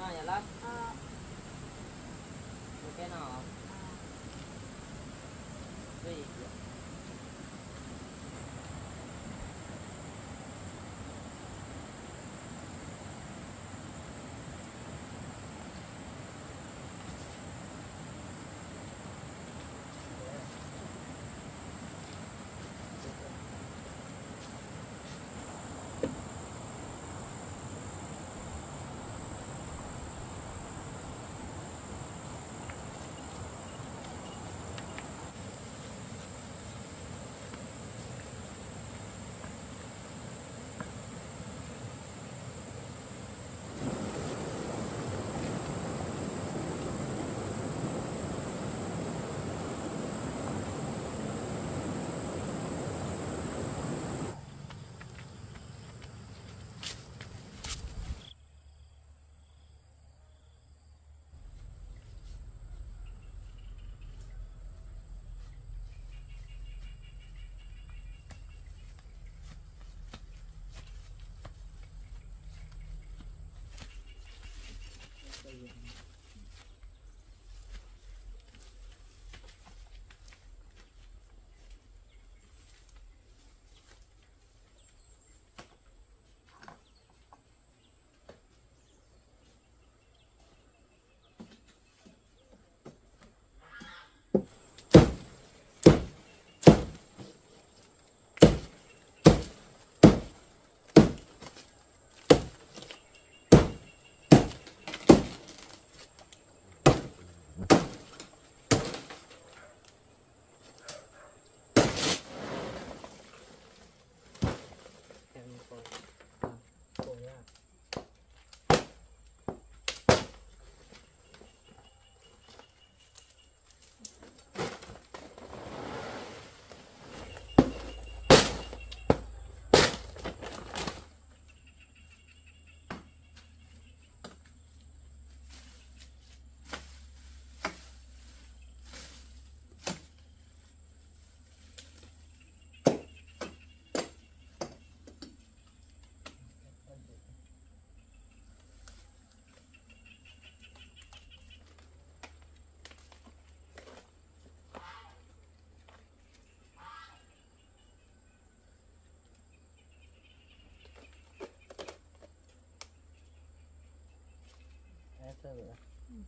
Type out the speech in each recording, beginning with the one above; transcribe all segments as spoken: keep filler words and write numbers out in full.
nó nhà lớp. Ờ. Một cái nọ. Cái gì vậy? That's it. Mm.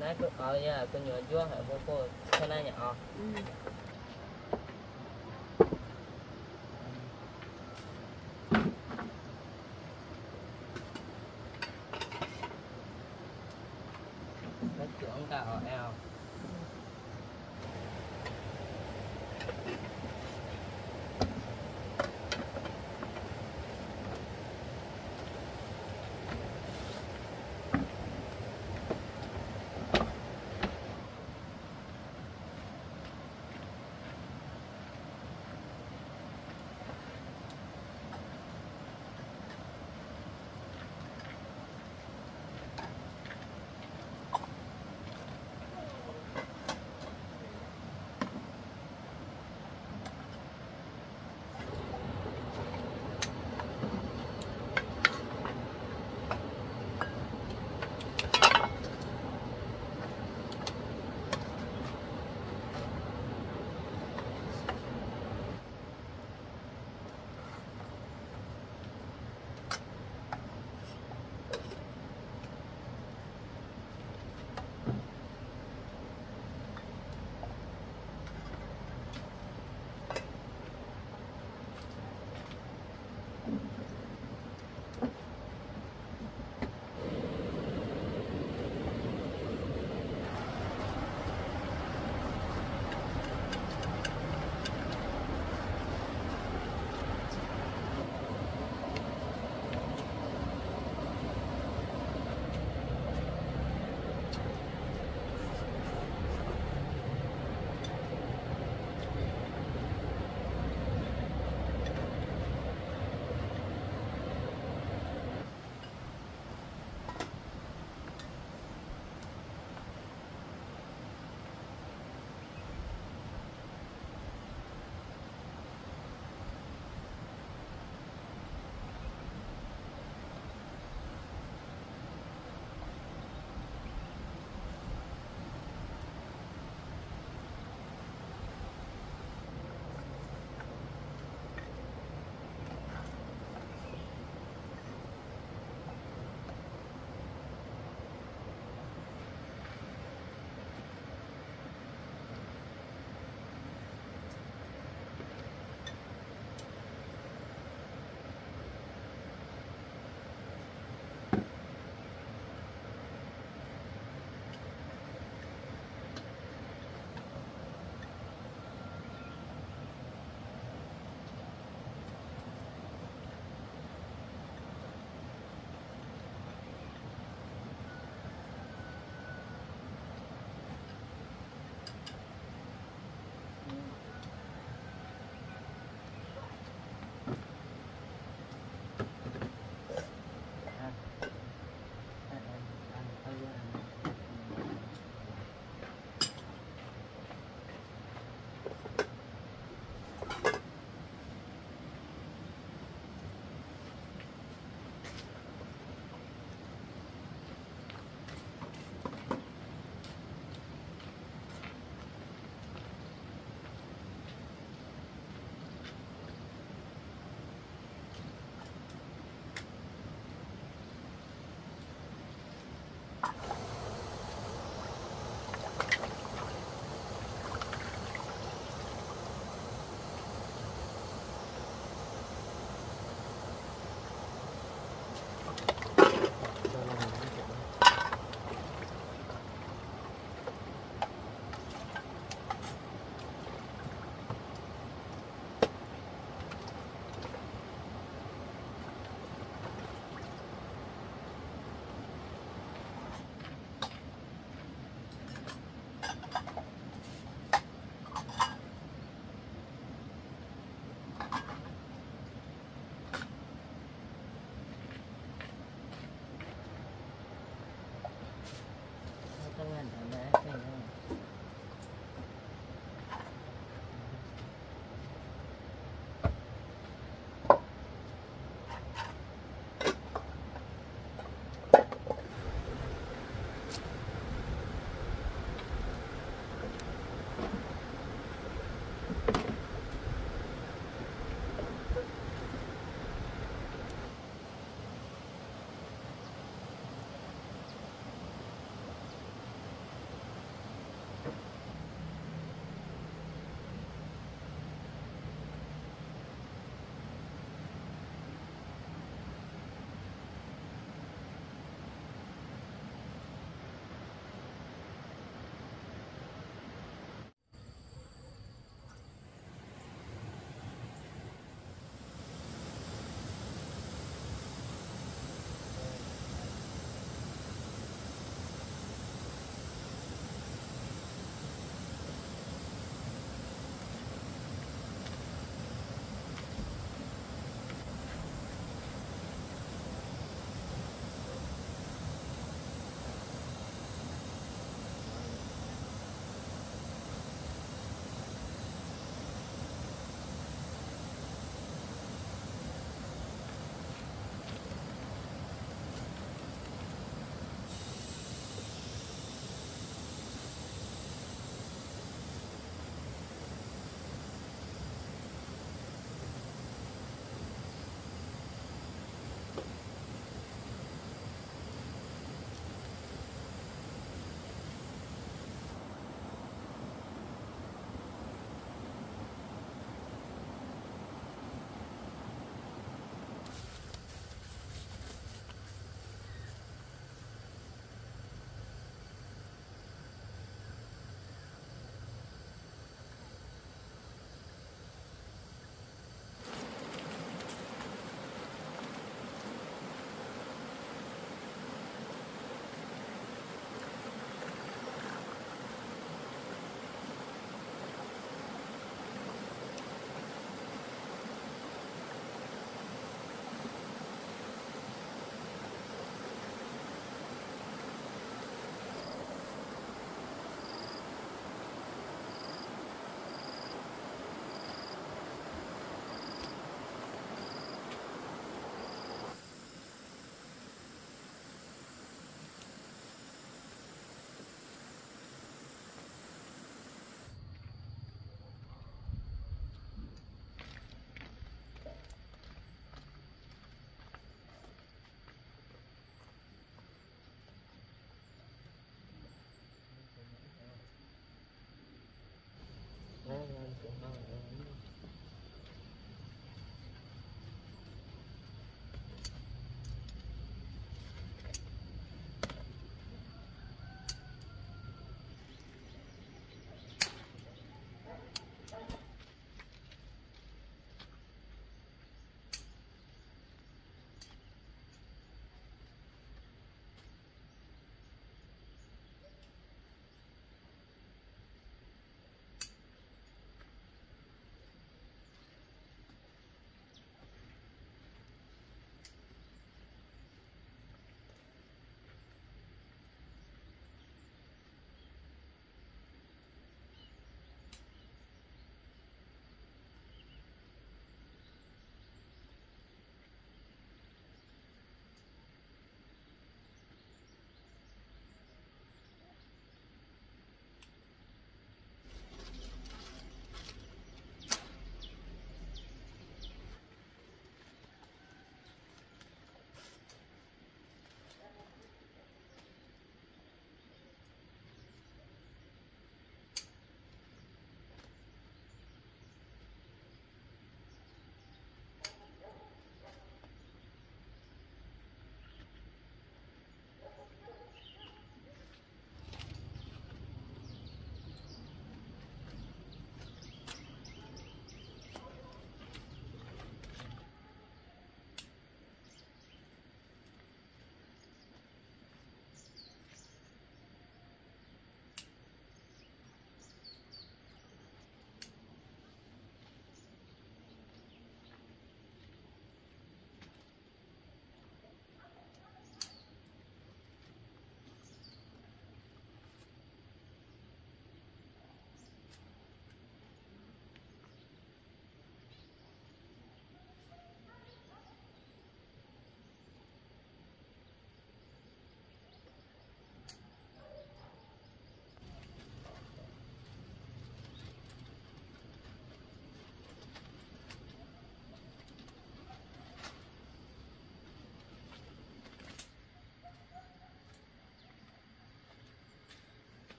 Nãy cô coi nha, cô nhựa chúa hả cô cô, thế này nhỏ.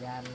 gian luôn.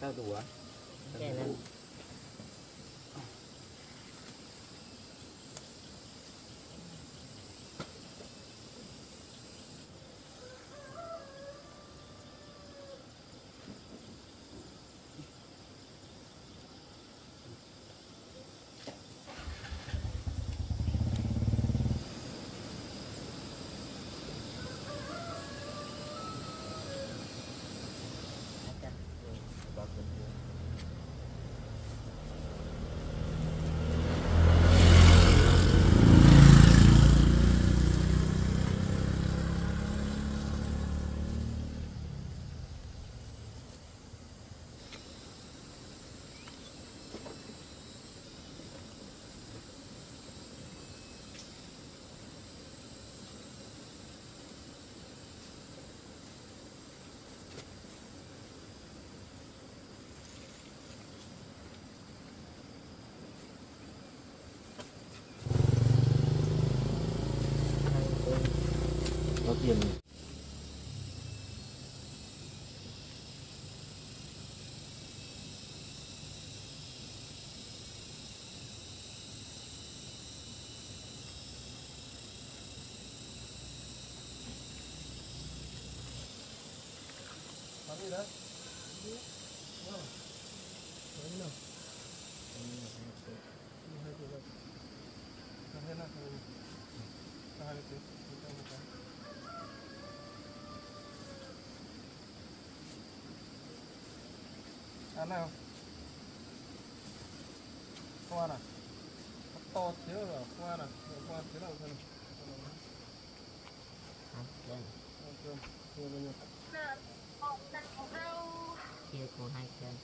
Sao đủ á? Cái này. Tiền làm gì đấy? Ăn này không? Không ăn à? Nó to thế rồi à? Không ăn à? Không ăn thế nào không? Ăn cơm. Ăn cơm. Chưa bao nhiêu? Một lần của hai. Chia của hai cơm.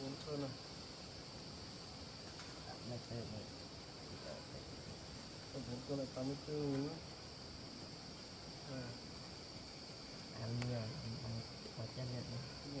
bốn sơn này. Còn bốn sơn này tám mươi tư. Ăn nhiều, có chân nhận nữa.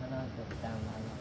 花と玉の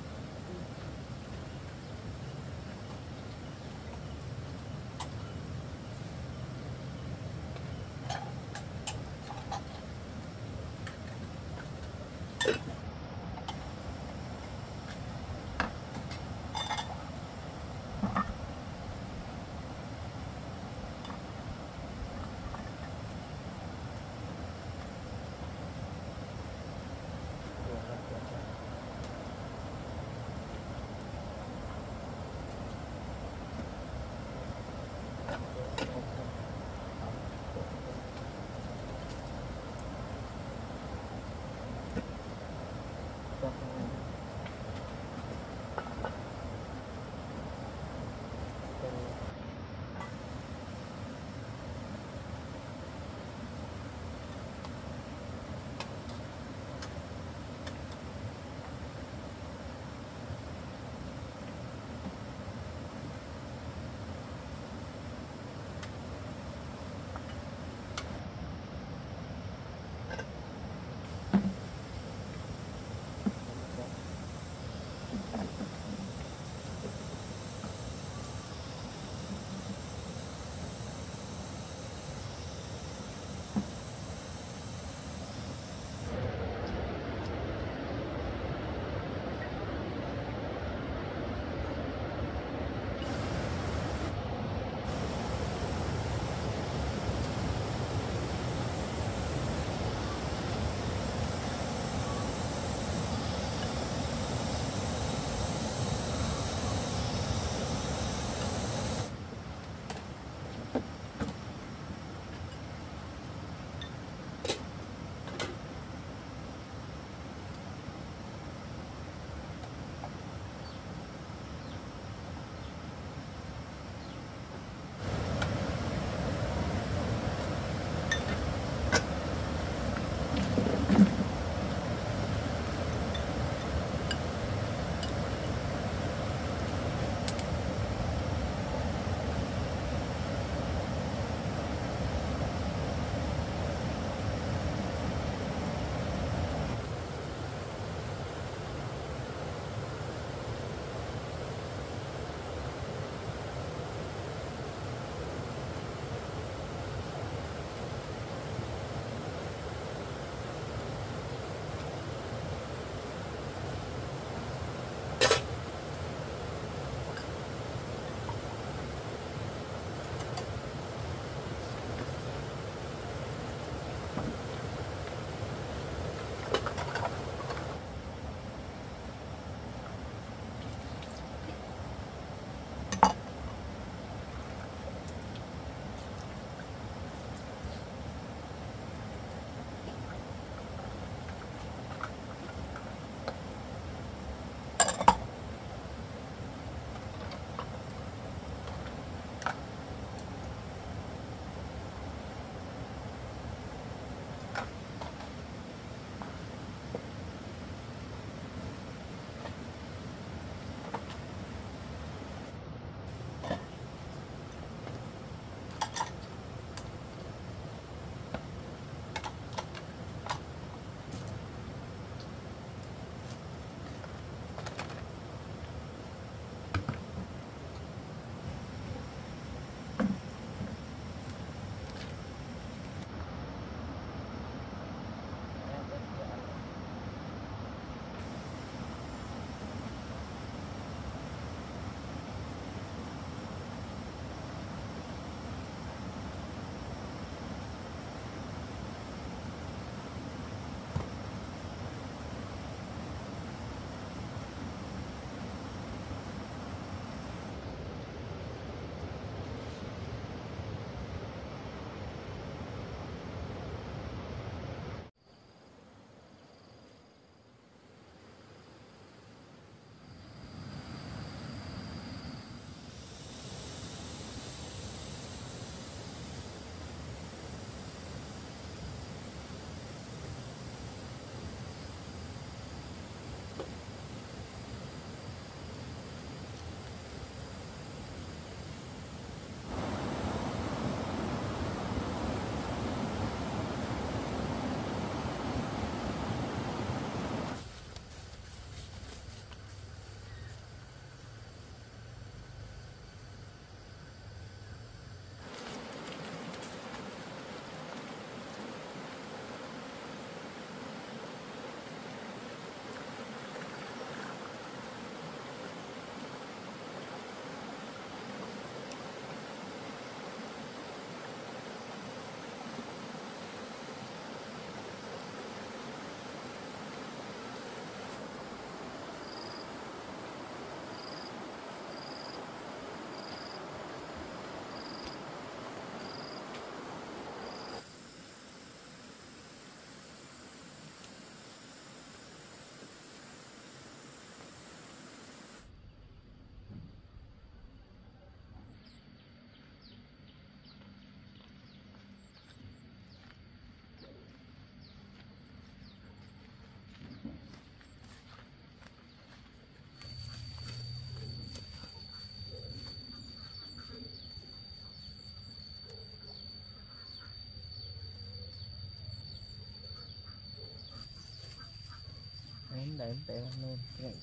để em tẹo lên vậy.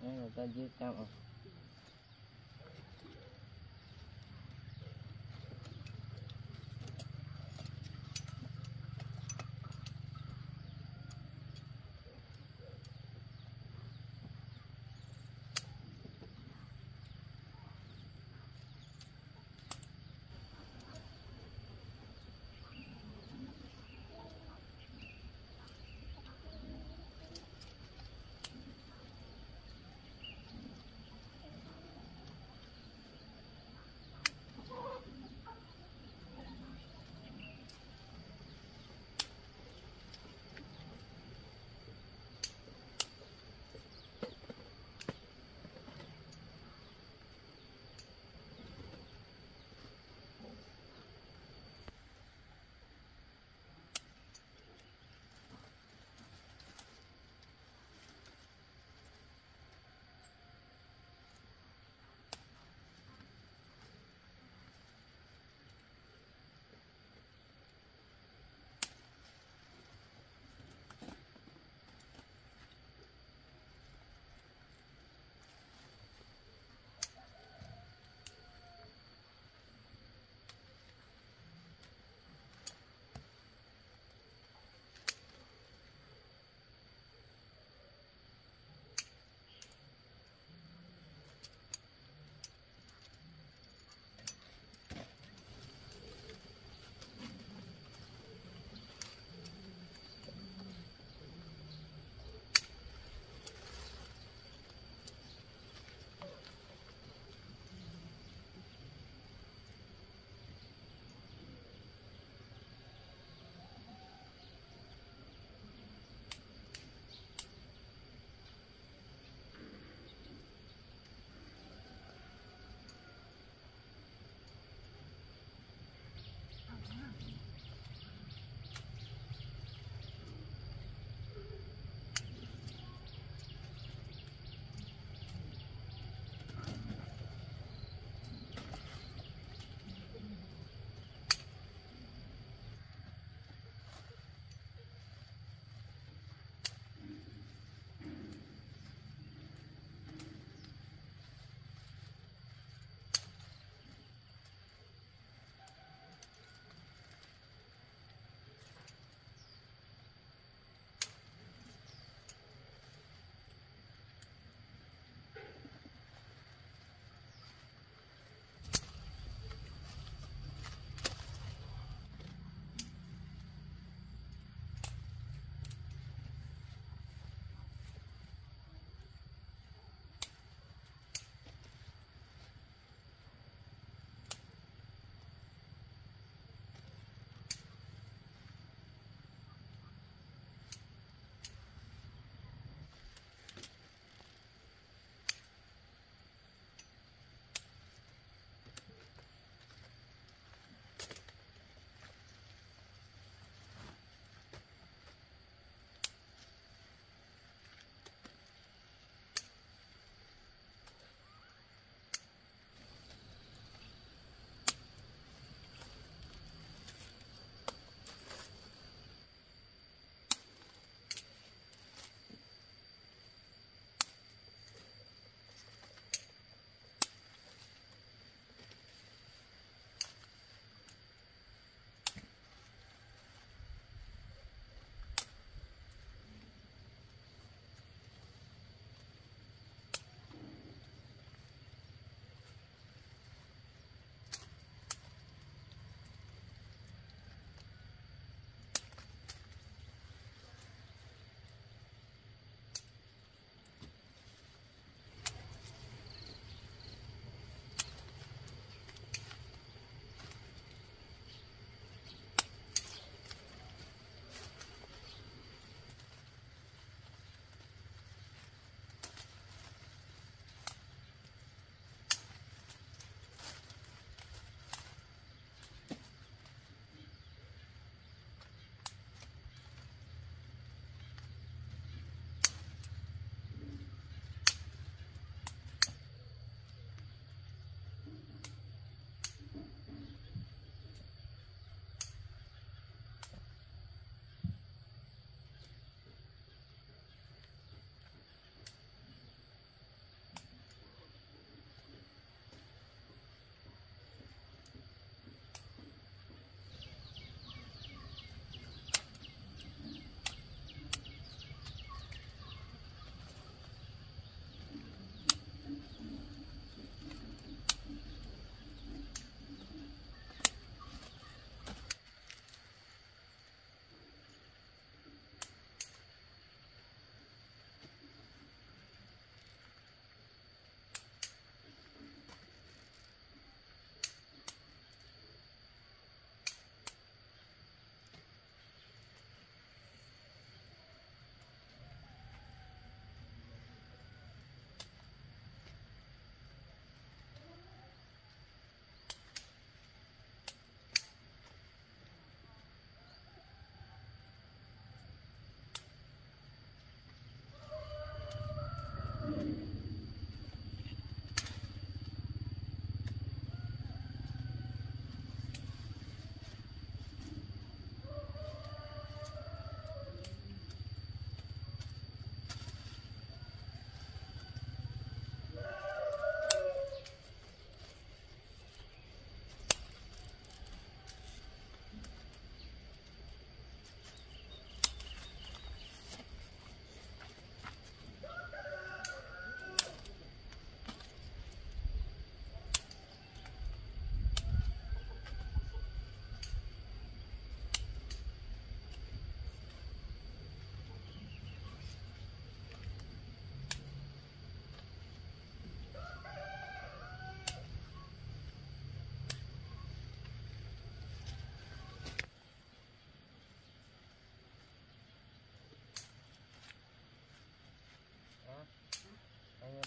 Đây người ta dưới cam à.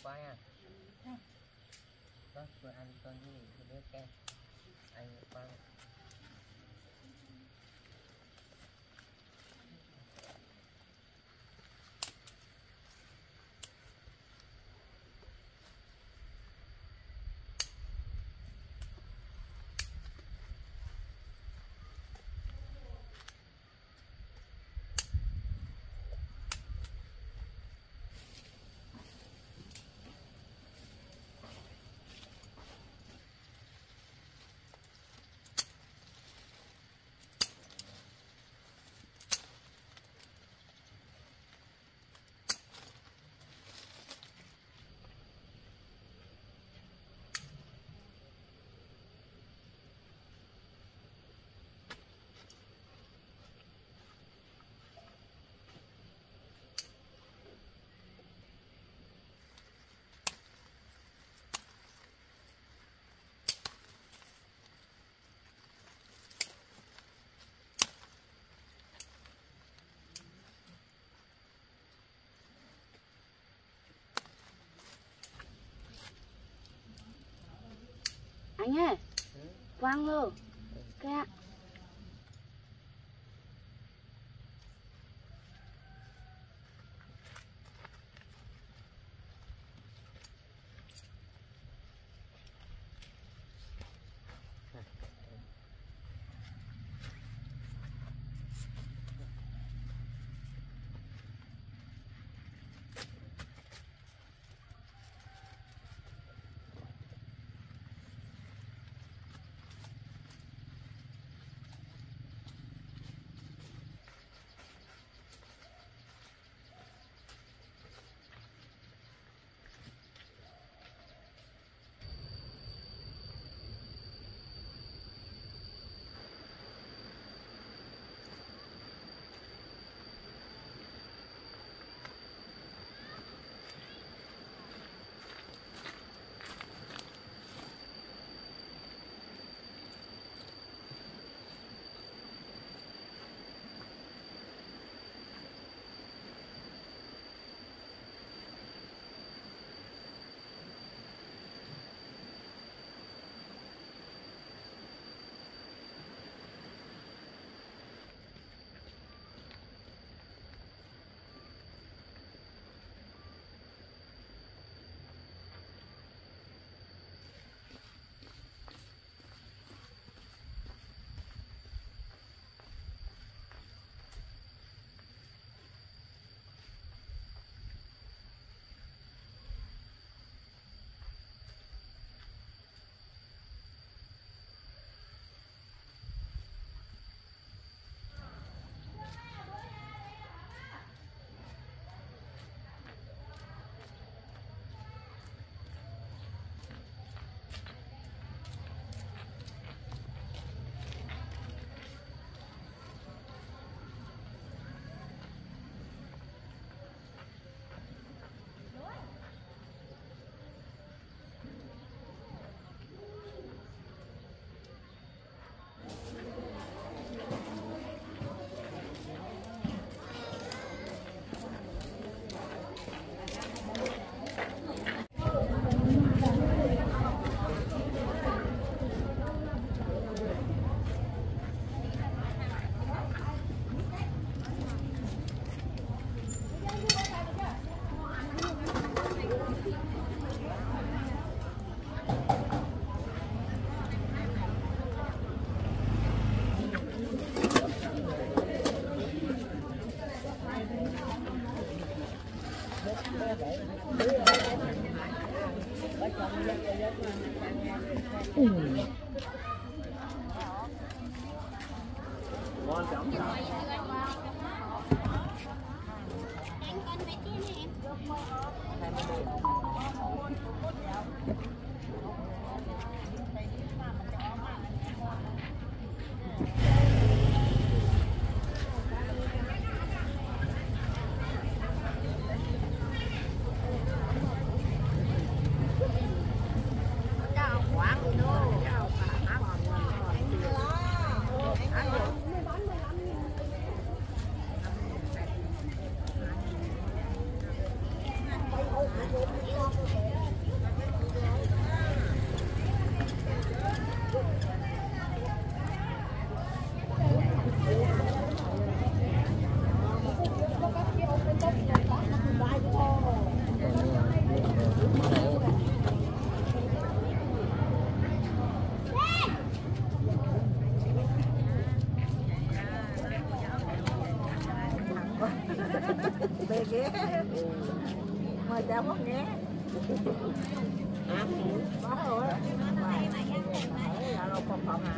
quá nha. Đó, vừa ăn con gì thì biết kem. Anh quăng. Anh ơi, quăng luôn cái ạ. Wow, no. mà cháu có nghe. Có rồi á. Mà đâu còn còn à.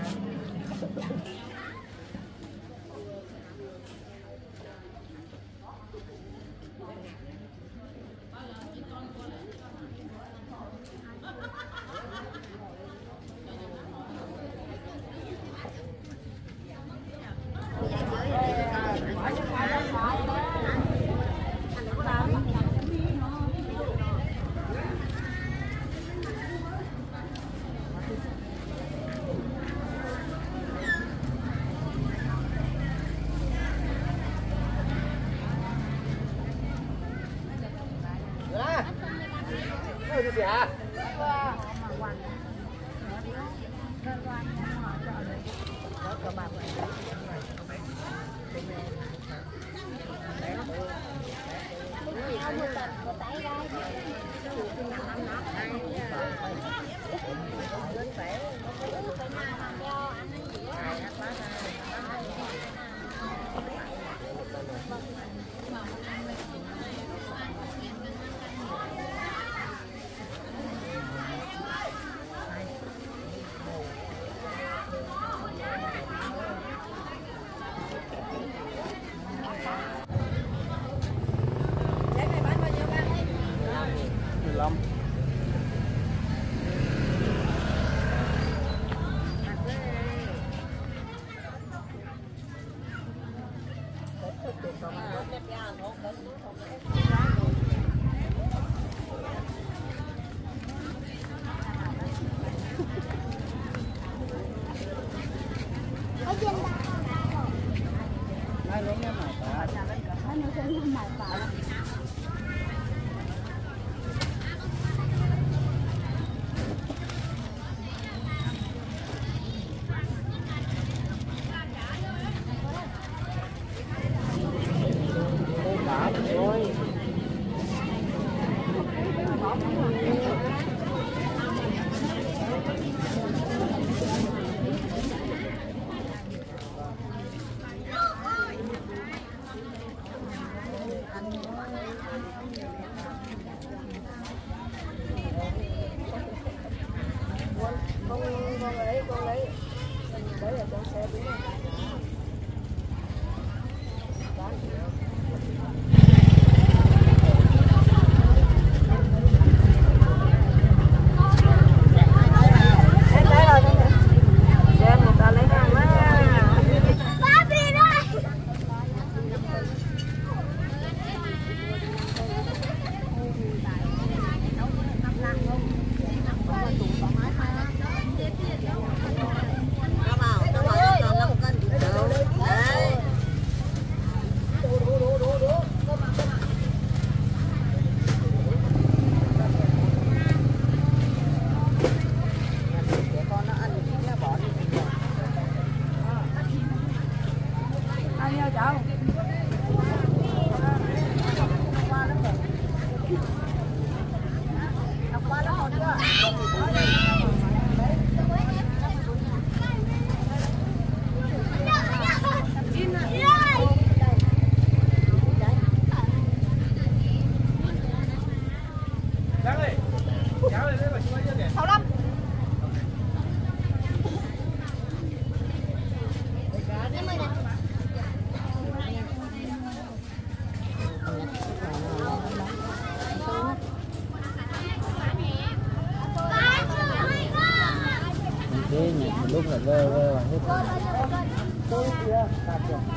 Dạ.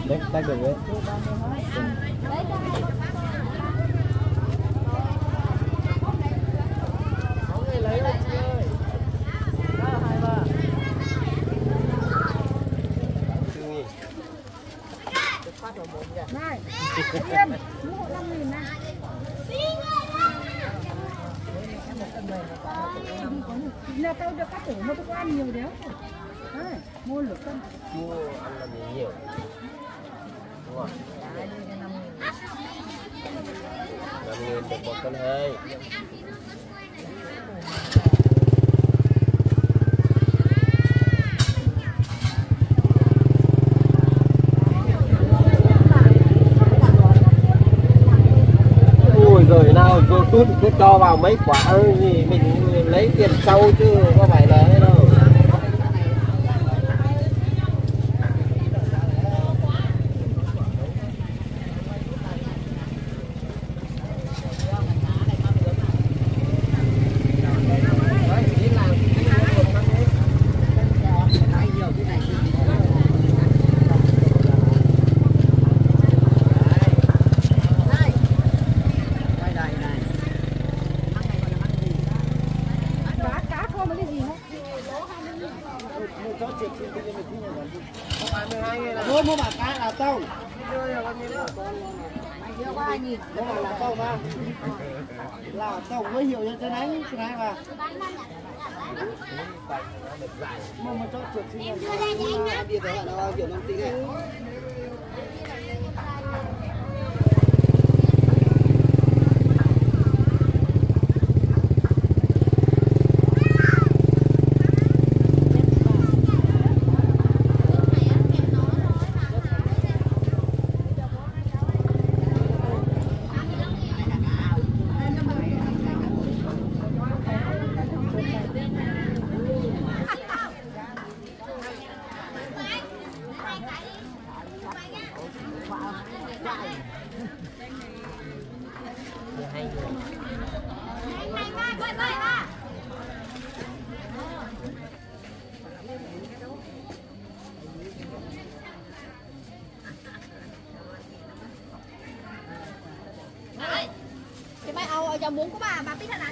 Đấy, tách được đấy. Là tao được các tưởng mua thức ăn nhiều đéo. Mua lửa cân. Mua ăn là để nhiều. Mua. năm nghìn được một cân hơi. Ôi giời nào, cô cứ cứ cho vào mấy quả thì mình lấy tiền sau chứ có phải là thế đâu. Mua mua bạc cá là tao. Là tao mà. Là tao mới hiểu như thế này, thế này mà. Mua một chỗ trượt thì biết thế nào kiểu nông tính này. Giờ muốn của bà, bà biết là nào.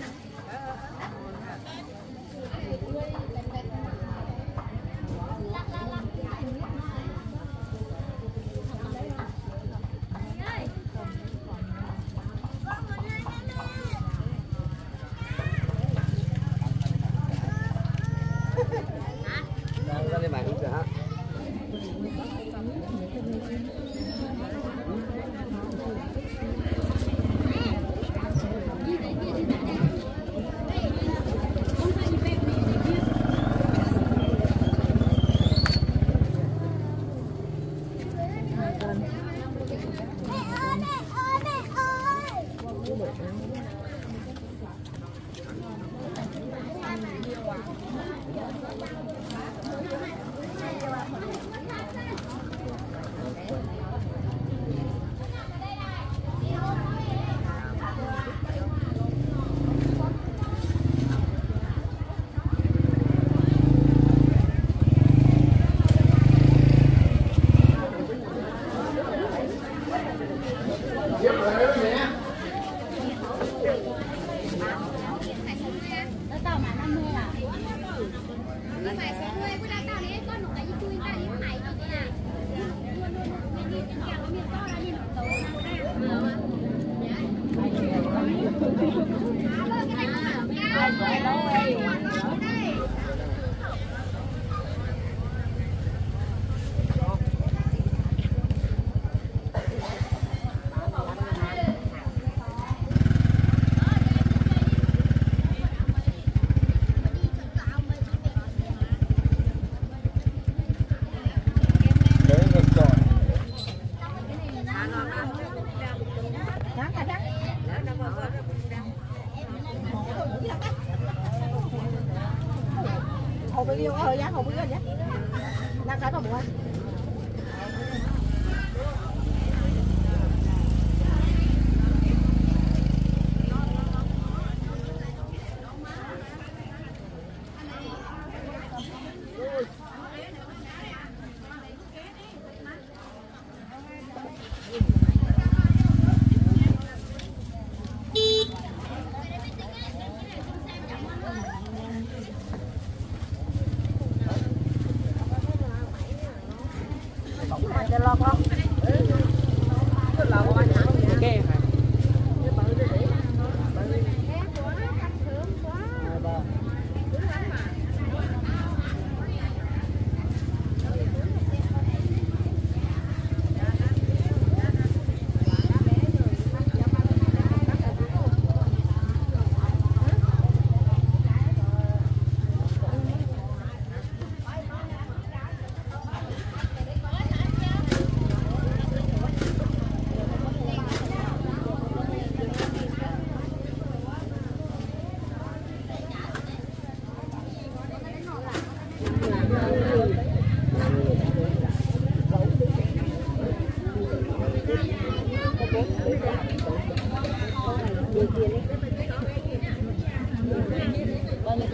bốn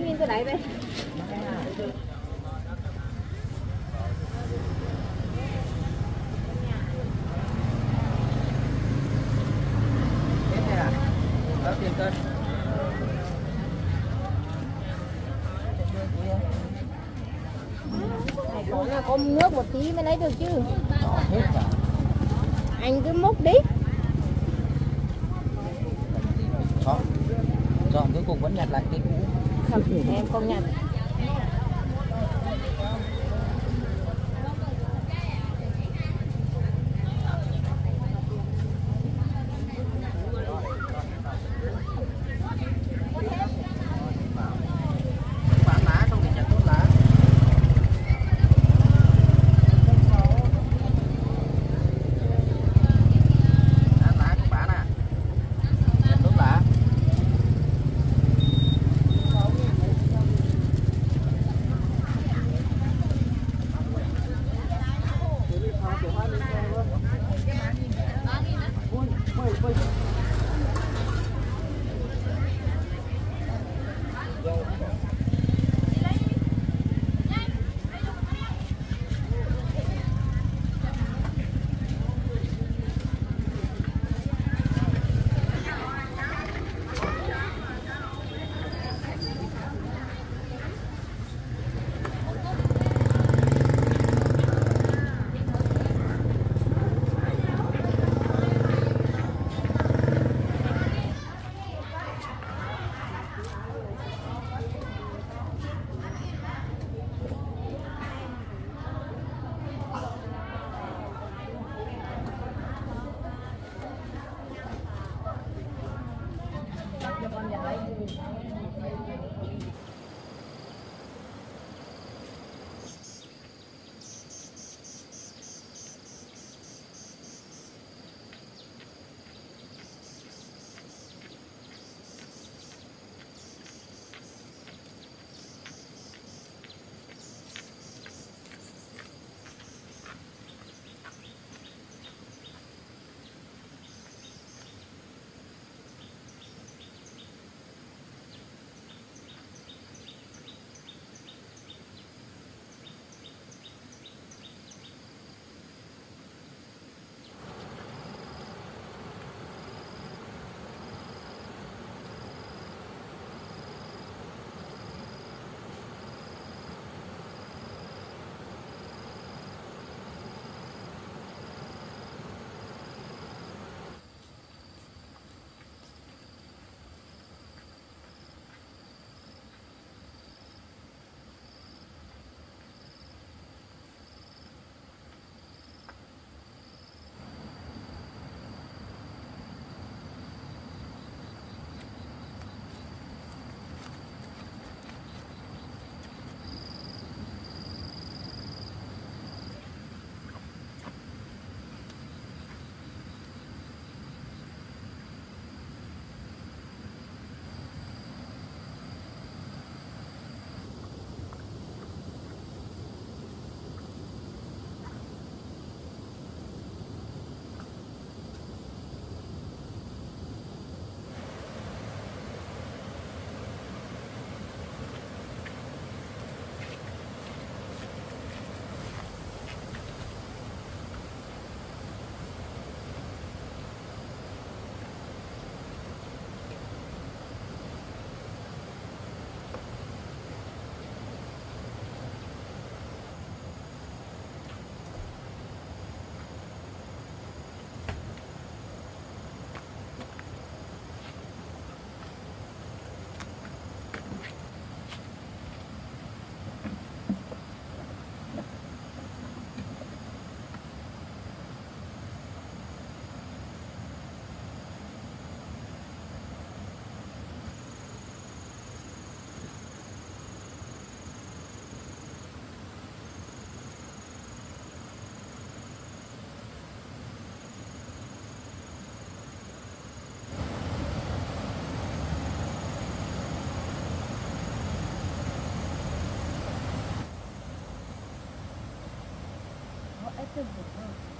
nghìn cái đấy đây. Có nước một tí mới lấy được chứ. Anh cứ múc đi. Chọn, chọn cuối cùng vẫn nhặt lại cái cũ. Không, em không nhặt. That's a good one.